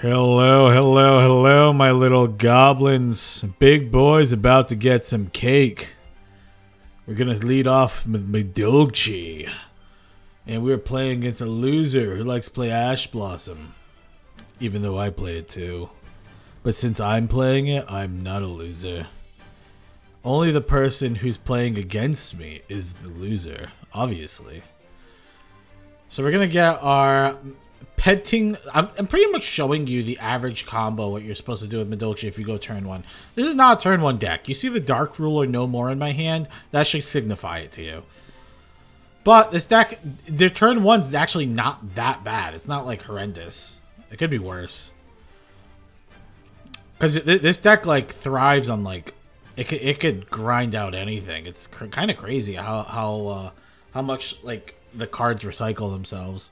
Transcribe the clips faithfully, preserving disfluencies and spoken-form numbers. Hello, hello, hello, my little goblins. Big boy's about to get some cake. We're going to lead off with Madolche. And we're playing against a loser who likes to play Ash Blossom. Even though I play it too. But since I'm playing it, I'm not a loser. Only the person who's playing against me is the loser, obviously. So we're going to get our... Petting, I'm, I'm pretty much showing you the average combo, what you're supposed to do with Madolche if you go turn one. This is not a turn one deck. You see the Dark Ruler No More in my hand? That should signify it to you. But this deck, their turn one's actually not that bad. It's not like horrendous. It could be worse. Because th this deck like thrives on like, it could, it could grind out anything. It's cr kind of crazy how, how, uh, how much like the cards recycle themselves.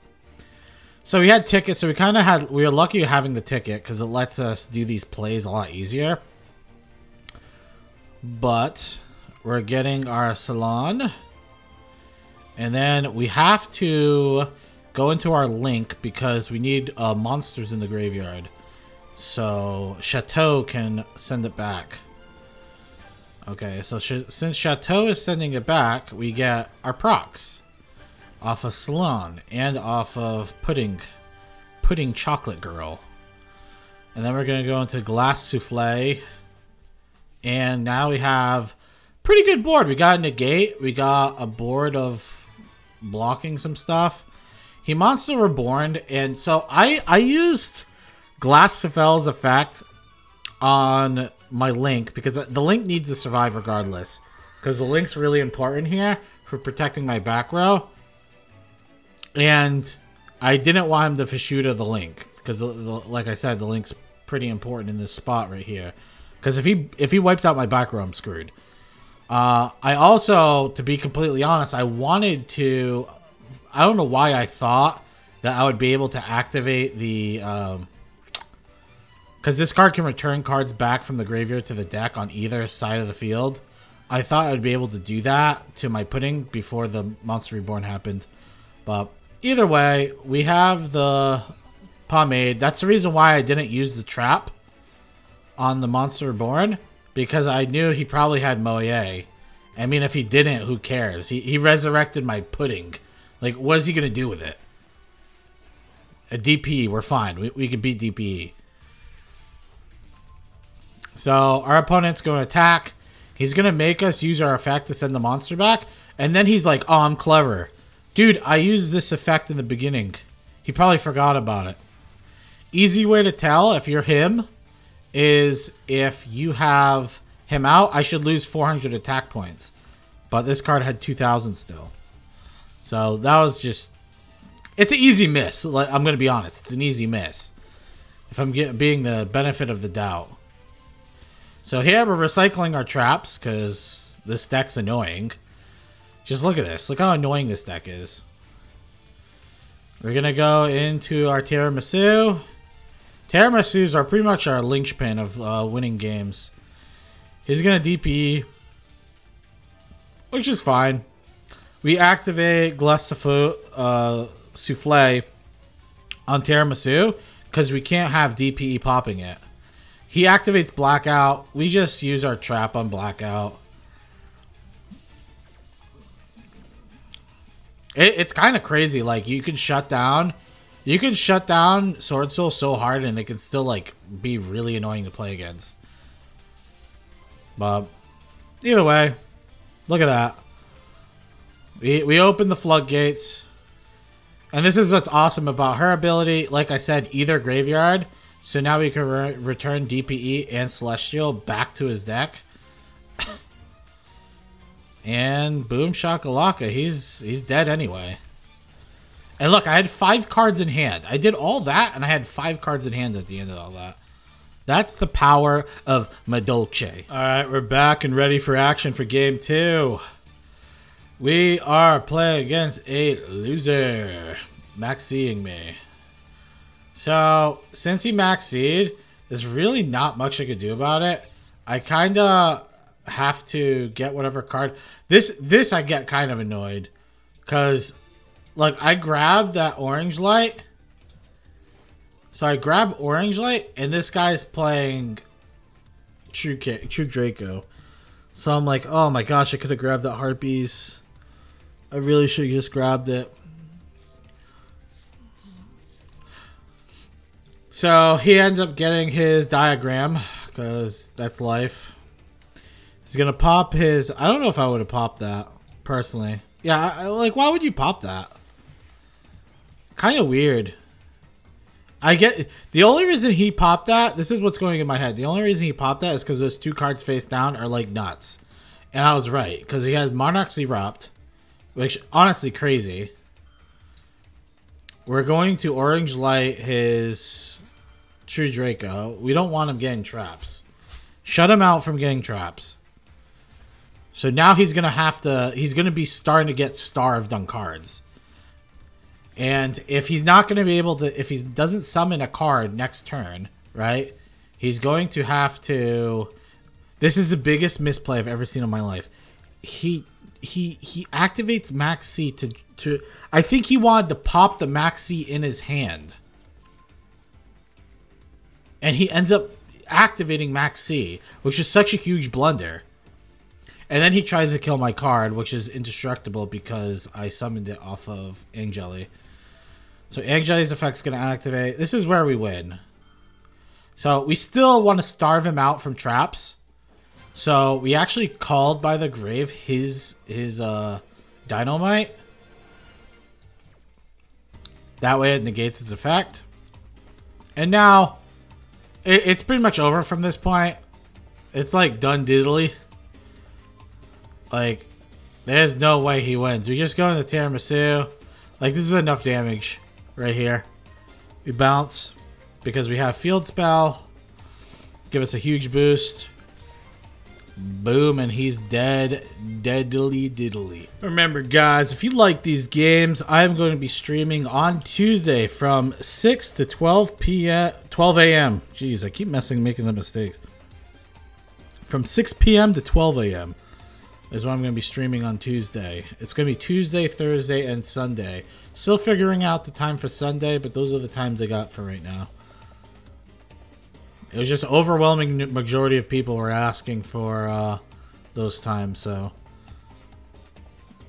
So we had Ticket, so we kind of had, we were lucky having the Ticket because it lets us do these plays a lot easier. But we're getting our Salon. And then we have to go into our link because we need uh, monsters in the graveyard. So Chateau can send it back. Okay, so sh since Chateau is sending it back, we get our procs. Off of Salon and off of Pudding, Pudding Chocolate Girl. And then we're going to go into Glass Souffle. And now we have pretty good board. We got a Negate. We got a board of blocking some stuff. He Monster Reborn. And so I, I used Glass Souffle's effect on my Link because the Link needs to survive regardless. Because the Link's really important here for protecting my back row. And I didn't want him to Fishuta the Link because, like I said, the Link's pretty important in this spot right here. Because if he if he wipes out my back row, I'm screwed. Uh, I also, to be completely honest, I wanted to. I don't know why I thought that I would be able to activate the because um, this card can return cards back from the graveyard to the deck on either side of the field. I thought I'd be able to do that to my Pudding before the Monster Reborn happened, but. Either way, we have the Pomade. That's the reason why I didn't use the trap on the Monster Reborn. Because I knew he probably had Moye. I mean, if he didn't, who cares? He, he resurrected my Pudding. Like, what is he going to do with it? A D P E, we're fine. We, we could beat D P E. So, our opponent's going to attack. He's going to make us use our effect to send the monster back. And then he's like, oh, I'm clever. Dude, I used this effect in the beginning. He probably forgot about it. Easy way to tell if you're him is if you have him out, I should lose four hundred attack points. But this card had two thousand still. So that was just... It's an easy miss. I'm going to be honest. It's an easy miss. If I'm get, being the benefit of the doubt. So here we're recycling our traps because this deck's annoying. Just look at this. Look how annoying this deck is. We're going to go into our Tiaramisu. Tiaramisu's are pretty much our linchpin of uh, winning games. He's going to D P E, which is fine. We activate Glass uh, Souffle on Tiaramisu because we can't have D P E popping it. He activates Blackout. We just use our trap on Blackout. It's kind of crazy. Like, you can shut down... You can shut down Sword Soul so hard and it can still, like, be really annoying to play against. But, either way, look at that. We, we open the floodgates. And this is what's awesome about her ability. Like I said, either graveyard. So now we can re return D P E and Celestial back to his deck. And boom shakalaka, he's he's dead anyway. And look, I had five cards in hand. I did all that, and I had five cards in hand at the end of all that. That's the power of Madolche. All right, we're back and ready for action for game two. We are playing against a loser, Maxx C-ing me. So since he Maxx C'd, there's really not much I could do about it. I kind of. Have to get whatever card this this I get kind of annoyed because like I grabbed that orange light So I grab Orange Light, and this guy's playing True True Draco. So I'm like, oh my gosh, I could have grabbed that Harpy's. I really should have just grabbed it. So he ends up getting his diagram, because that's life. He's going to pop his... I don't know if I would have popped that, personally. Yeah, I, like, why would you pop that? Kind of weird. I get... The only reason he popped that... This is what's going in my head. The only reason he popped that is because those two cards face down are, like, nuts. And I was right, because he has Monarchs Erupt, which, honestly, crazy. We're going to Orange Light his True Draco. We don't want him getting traps. Shut him out from getting traps. So now he's going to have to... He's going to be starting to get starved on cards. And if he's not going to be able to... If he doesn't summon a card next turn, right? He's going to have to... This is the biggest misplay I've ever seen in my life. He... He he activates Maxx C to to. I think he wanted to pop the Maxx C in his hand, and he ends up activating Maxx C, which is such a huge blunder. And then he tries to kill my card, which is indestructible because I summoned it off of Anjelly. So Anjelly's effect's gonna activate. This is where we win. So we still want to starve him out from traps. So we actually called by the grave his his uh, dynamite. That way it negates its effect. And now it, it's pretty much over from this point. It's like done diddly. Like there's no way he wins. We just go into Tiaramisu. Like this is enough damage right here. We bounce because we have field spell. Give us a huge boost. Boom, and he's dead. Deadly diddly. Remember, guys, if you like these games, I'm going to be streaming on Tuesday from six to twelve p m twelve a m Jeez, I keep messing, making the mistakes. From six p m to twelve a m is what I'm going to be streaming on Tuesday. It's going to be Tuesday, Thursday, and Sunday. Still figuring out the time for Sunday, but those are the times I got for right now. It was just overwhelming majority of people were asking for uh, those times, so.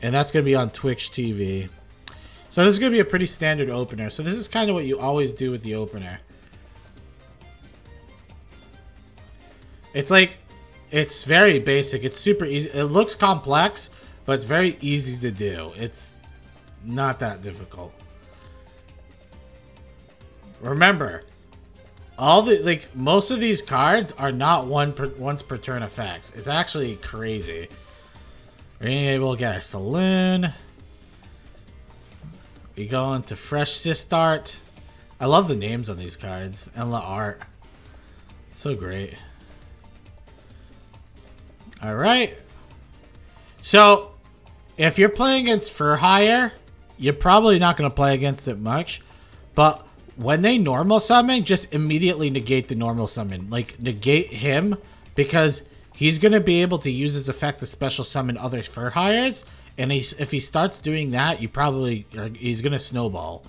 And that's going to be on Twitch T V. So this is going to be a pretty standard opener. So this is kind of what you always do with the opener. It's like, it's very basic. It's super easy. It looks complex, but it's very easy to do. It's not that difficult. Remember... All the like most of these cards are not one per, once per turn effects. It's actually crazy. We're gonna be able to get our Salon. We go into Fresh Sister. I love the names on these cards and the art. It's so great. All right. So if you're playing against Fur Hire, you're probably not gonna play against it much, but. When they normal summon, just immediately negate the normal summon. Like, negate him, because he's going to be able to use his effect to special summon other Fur Hires. And he's, if he starts doing that, you probably... He's going to snowball.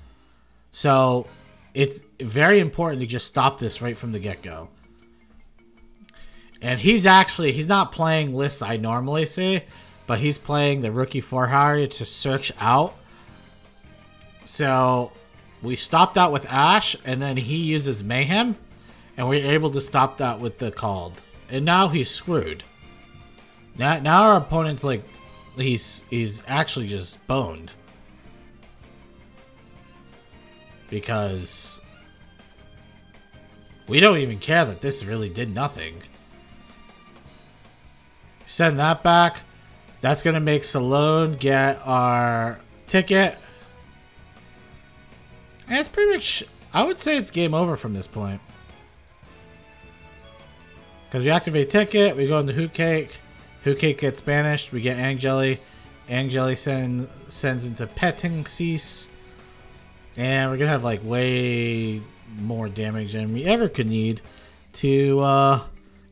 So, it's very important to just stop this right from the get-go. And he's actually... He's not playing lists I normally see, but he's playing the Rookie Fur Hire to search out. So... We stopped that with Ash, and then he uses Mayhem, and we're able to stop that with the Called. And now he's screwed. Now, now our opponent's like, he's he's actually just boned. Because we don't even care that this really did nothing. Send that back. That's going to make Salon get our ticket. And it's pretty much, I would say it's game over from this point. Because we activate Ticket, we go into Hootcake. Hootcake gets banished, we get Anjelly. Anjelly send, sends into Puddingcess. And we're going to have like way more damage than we ever could need to uh,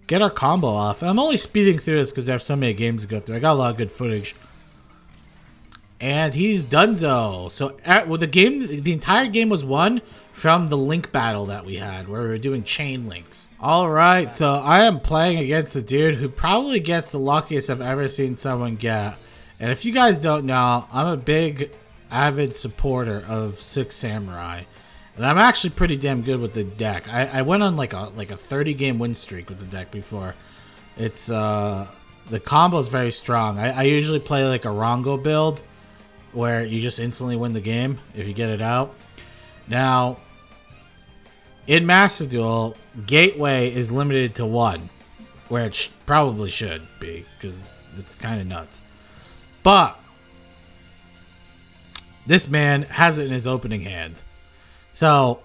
get our combo off. And I'm only speeding through this because I have so many games to go through. I got a lot of good footage. And he's donezo. So at, well, the game, the entire game was won from the link battle that we had, where we were doing chain links. All right, so I am playing against a dude who probably gets the luckiest I've ever seen someone get. And if you guys don't know, I'm a big, avid supporter of Six Samurai, and I'm actually pretty damn good with the deck. I, I went on like a like a thirty game win streak with the deck before. It's uh, the combo is very strong. I, I usually play like a Rongo build, where you just instantly win the game if you get it out. Now, in Master Duel, Gateway is limited to one, where it sh probably should be, because it's kind of nuts. But this man has it in his opening hand. So,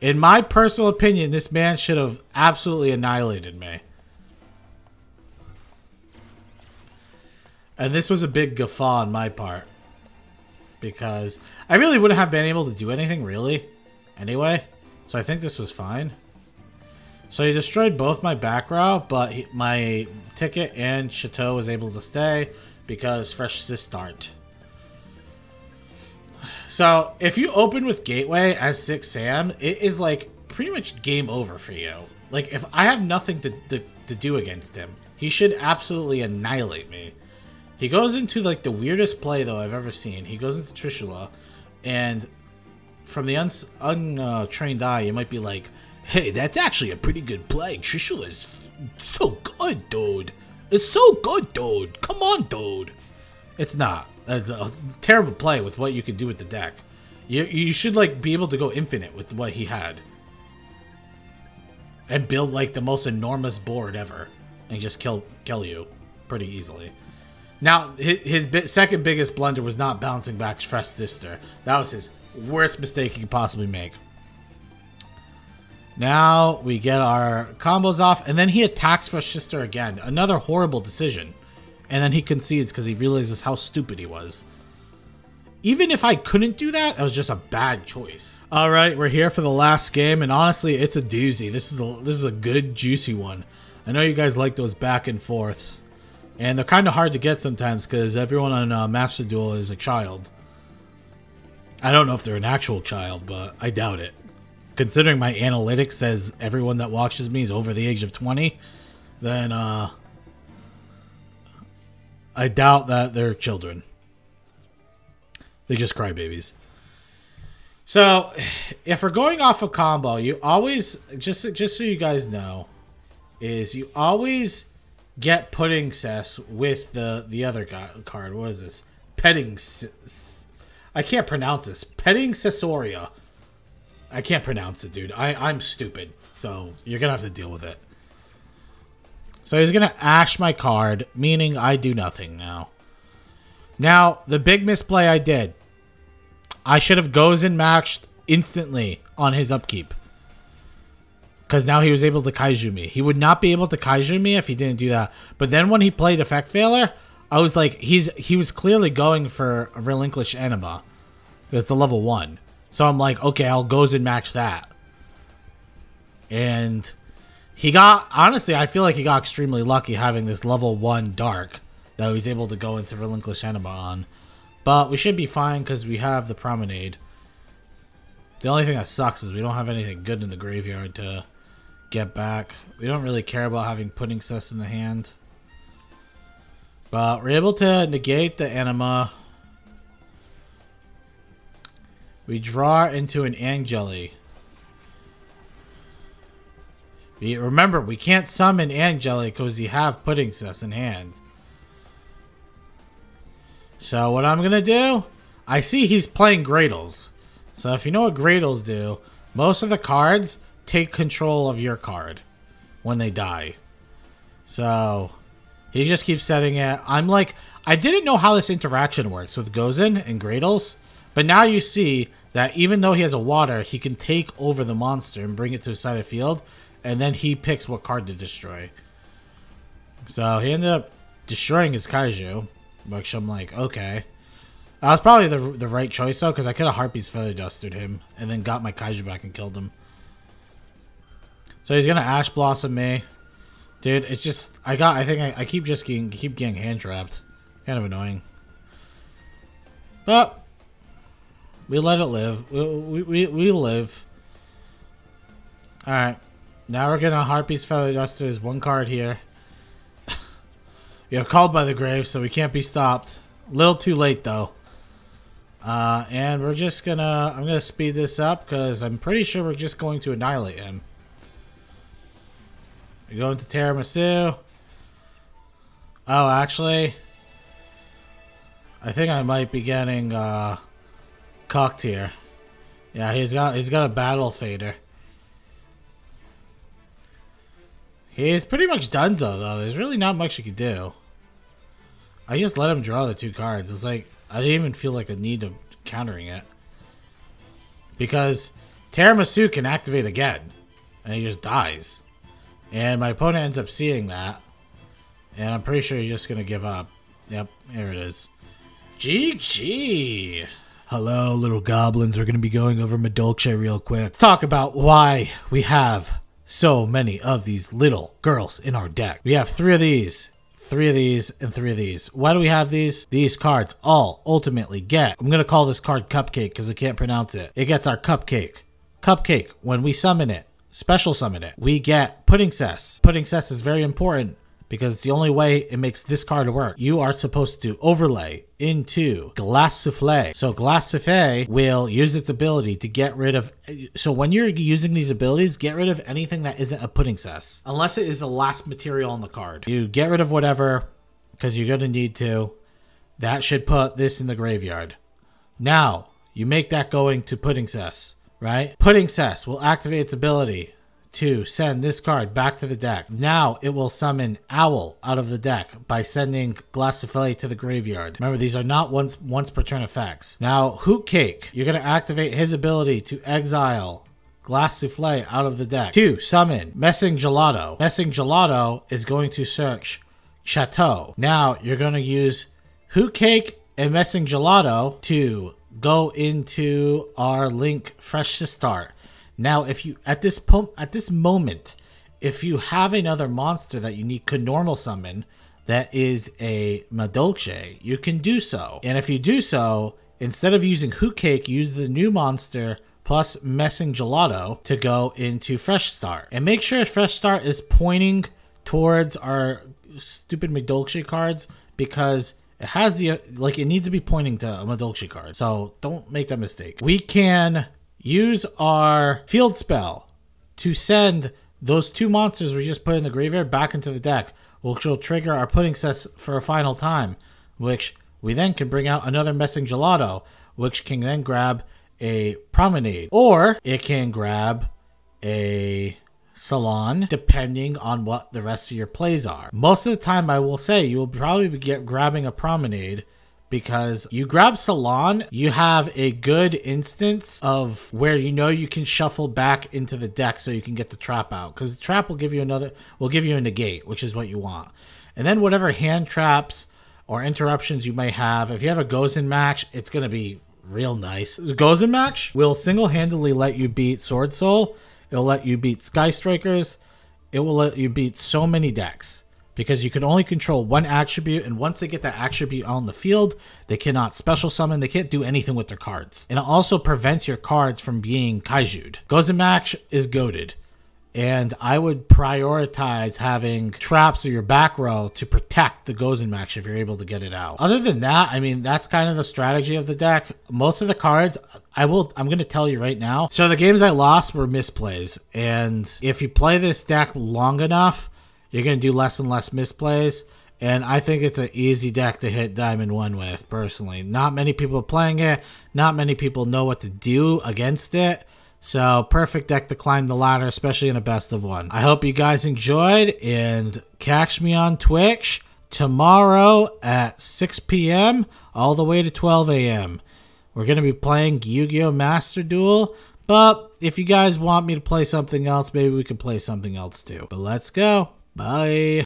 in my personal opinion, this man should have absolutely annihilated me. And this was a big guffaw on my part, because I really wouldn't have been able to do anything, really, anyway. So I think this was fine. So he destroyed both my back row, but he, my ticket and Chateau was able to stay because Fresh Sister aren't. So if you open with Gateway as Six Sam, it is like pretty much game over for you. Like, if I have nothing to, to, to do against him, he should absolutely annihilate me. He goes into, like, the weirdest play, though, I've ever seen. He goes into Trishula, and from the untrained un, uh, eye, you might be like, hey, that's actually a pretty good play. Trishula's so good, dude. It's so good, dude. Come on, dude. It's not. That's a terrible play with what you could do with the deck. You, you should, like, be able to go infinite with what he had. And build, like, the most enormous board ever. And just kill, kill you pretty easily. Now, his second biggest blunder was not bouncing back Fresh Sister. That was his worst mistake he could possibly make. Now we get our combos off, and then he attacks Fresh Sister again. Another horrible decision. And then he concedes because he realizes how stupid he was. Even if I couldn't do that, that was just a bad choice. All right, we're here for the last game, and honestly, it's a doozy. This is a, this is a good, juicy one. I know you guys like those back and forths. And they're kind of hard to get sometimes because everyone on uh, Master Duel is a child. I don't know if they're an actual child, but I doubt it. Considering my analytics says everyone that watches me is over the age of twenty, then uh, I doubt that they're children. They just cry babies. So if we're going off a combo, you always, just, just so you guys know, is you always get Puddingcess with the the other guy, card. What is this? Petting. I can't pronounce this. Puddingcessoria. I can't pronounce it, dude. I I'm stupid. So you're gonna have to deal with it. So he's gonna ash my card, meaning I do nothing now. Now the big misplay I did. I should have Gozen matched instantly on his upkeep. Because now he was able to Kaiju me. He would not be able to Kaiju me if he didn't do that. But then when he played Effect Failure, I was like, he's he was clearly going for a Relinquish Enema. That's a level one. So I'm like, okay, I'll Gozen match that. And he got, honestly, I feel like he got extremely lucky having this level one Dark that he was able to go into Relinquish Enema on. But we should be fine because we have the Promenade. The only thing that sucks is we don't have anything good in the graveyard to get back. We don't really care about having Puddingcess in the hand, but we're able to negate the Enema. We draw into an Anjelly. We, remember, we can't summon Anjelly because we have Puddingcess in hand. So what I'm gonna do, I see he's playing Gretles. So if you know what Gretles do, most of the cards take control of your card when they die. So he just keeps setting it. I'm like, I didn't know how this interaction works with Gozen and Gretles, but now you see that even though he has a water, he can take over the monster and bring it to his side of the field, and then he picks what card to destroy. So he ended up destroying his Kaiju, which I'm like, okay. That was probably the, the right choice, though, because I could have Harpy's Feather Dustered him and then got my Kaiju back and killed him. So he's gonna Ash Blossom me, dude. It's just I got. I think I, I keep just getting keep getting hand trapped. Kind of annoying. But we let it live. We, we, we, we live. Alright. Now we're gonna Harpy's Feather Duster. There's one card here. We have Called by the Grave, so we can't be stopped. A little too late, though. Uh, and we're just gonna... I'm gonna speed this up, because I'm pretty sure we're just going to annihilate him. We're going to Tiaramisu. Oh, actually... I think I might be getting, uh... cucked here. Yeah, he's got he's got a battle fader. He's pretty much donezo though. There's really not much you can do. I just let him draw the two cards. It's like I didn't even feel like a need of countering it because Tiaramisu can activate again, and he just dies. And my opponent ends up seeing that, and I'm pretty sure he's just gonna give up. Yep, here it is. G G. Hello, little goblins. We're going to be going over Madolche real quick. Let's talk about why we have so many of these little girls in our deck. We have three of these, three of these, and three of these. Why do we have these? These cards all ultimately get... I'm going to call this card Cupcake because I can't pronounce it. It gets our Cupcake. Cupcake, when we summon it, special summon it, we get Puddingcess. Puddingcess is very important because it's the only way it makes this card work. You are supposed to overlay into Glass Souffle. So Glass Souffle will use its ability to get rid of... So when you're using these abilities, get rid of anything that isn't a Puddingcess, unless it is the last material on the card. You get rid of whatever, because you're going to need to. That should put this in the graveyard. Now, you make that going to Puddingcess, right? Puddingcess will activate its ability to send this card back to the deck. Now it will summon Owl out of the deck by sending Glass Souffle to the graveyard. Remember, these are not once once per turn effects. Now Hootcake, you're going to activate his ability to exile Glass Souffle out of the deck to summon Messengelato. Messengelato is going to search Chateau. Now you're going to use Hootcake and Messengelato to go into our link Fresh Sister. Now, if you at this po at this moment, if you have another monster that you need could normal summon that is a Madolche, you can do so. And if you do so, instead of using Hootcake, use the new monster plus Messengelato to go into Fresh Start. And make sure Fresh Start is pointing towards our stupid Madolche cards because it has the like it needs to be pointing to a Madolche card. So don't make that mistake. We can use our field spell to send those two monsters we just put in the graveyard back into the deck, which will trigger our Puddingcess for a final time, which we then can bring out another Messengelato, which can then grab a Promenade, or it can grab a Salon, depending on what the rest of your plays are. Most of the time, I will say, you will probably be get grabbing a Promenade, because you grab Salon, you have a good instance of where you know you can shuffle back into the deck so you can get the trap out. Because the trap will give you another, will give you a negate, which is what you want. And then whatever hand traps or interruptions you may have, if you have a Gozen Match, it's going to be real nice. Gozen Match will single-handedly let you beat Sword Soul. It'll let you beat Sky Strikers. It will let you beat so many decks, because you can only control one attribute, and once they get that attribute on the field, they cannot special summon, they can't do anything with their cards. And it also prevents your cards from being Kaiju'd. Gozen Match is goated, and I would prioritize having traps or your back row to protect the Gozen Match if you're able to get it out. Other than that, I mean, that's kind of the strategy of the deck. Most of the cards, I will, I'm going to tell you right now. So the games I lost were misplays, and if you play this deck long enough, you're going to do less and less misplays, and I think it's an easy deck to hit Diamond one with, personally. Not many people are playing it. Not many people know what to do against it. So, perfect deck to climb the ladder, especially in a best of one. I hope you guys enjoyed, and catch me on Twitch tomorrow at six p m all the way to twelve a m We're going to be playing Yu-Gi-Oh! Master Duel, but if you guys want me to play something else, maybe we could play something else too. But let's go. Bye.